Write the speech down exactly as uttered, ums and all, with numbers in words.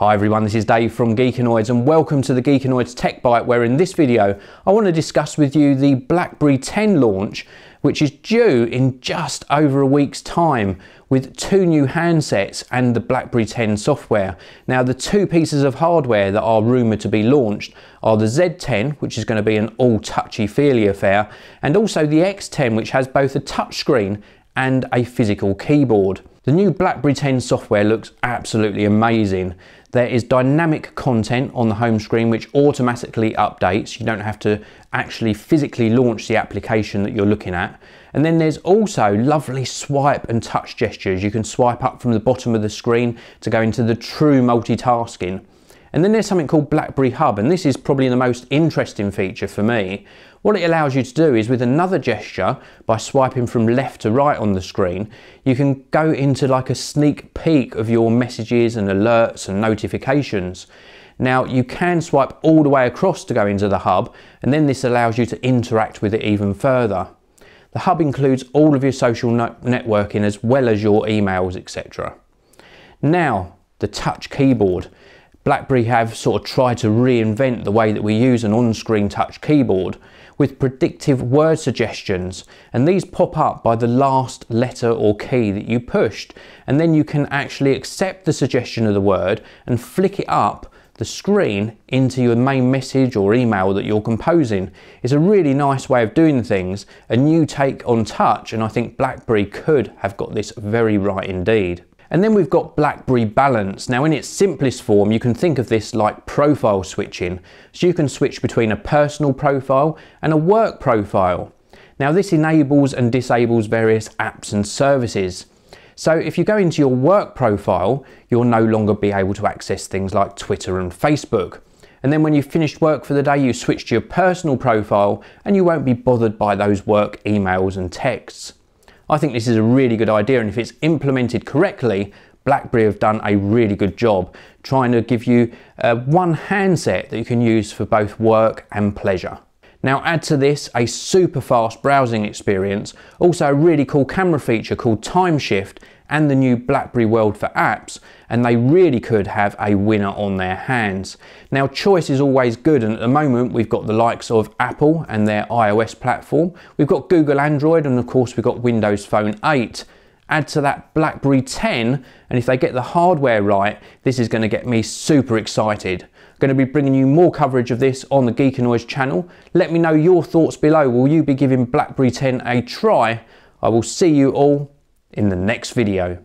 Hi everyone, this is Dave from Geekanoids and welcome to the Geekanoids Tech Bite, where in this video I want to discuss with you the BlackBerry ten launch, which is due in just over a week's time with two new handsets and the BlackBerry ten software. Now, the two pieces of hardware that are rumoured to be launched are the Z ten, which is going to be an all touchy-feely affair, and also the X ten, which has both a touchscreen and a physical keyboard. The new BlackBerry ten software looks absolutely amazing. There is dynamic content on the home screen which automatically updates. You don't have to actually physically launch the application that you're looking at. And then there's also lovely swipe and touch gestures. You can swipe up from the bottom of the screen to go into the true multitasking. And then there's something called BlackBerry Hub, and this is probably the most interesting feature for me. What it allows you to do is, with another gesture, by swiping from left to right on the screen, you can go into like a sneak peek of your messages and alerts and notifications. Now, you can swipe all the way across to go into the Hub, and then this allows you to interact with it even further. The Hub includes all of your social networking as well as your emails, et cetera. Now, the touch keyboard. BlackBerry have sort of tried to reinvent the way that we use an on-screen touch keyboard with predictive word suggestions, and these pop up by the last letter or key that you pushed, and then you can actually accept the suggestion of the word and flick it up the screen into your main message or email that you're composing. It's a really nice way of doing things, a new take on touch, and I think BlackBerry could have got this very right indeed. And then we've got BlackBerry Balance. Now, in its simplest form, you can think of this like profile switching. So you can switch between a personal profile and a work profile. Now, this enables and disables various apps and services. So if you go into your work profile, you'll no longer be able to access things like Twitter and Facebook. And then when you've finished work for the day, you switch to your personal profile and you won't be bothered by those work emails and texts. I think this is a really good idea, and if it's implemented correctly, BlackBerry have done a really good job trying to give you uh, one handset that you can use for both work and pleasure. Now, add to this a super fast browsing experience, also a really cool camera feature called Time Shift, and the new BlackBerry World for apps, and they really could have a winner on their hands. Now, choice is always good, and at the moment we've got the likes of Apple and their iOS platform, we've got Google Android, and of course we've got Windows Phone eight. Add to that BlackBerry ten, and if they get the hardware right, this is going to get me super excited. I'm going to be bringing you more coverage of this on the Geekanoids channel. Let me know your thoughts below. Will you be giving BlackBerry ten a try? I will see you all in the next video.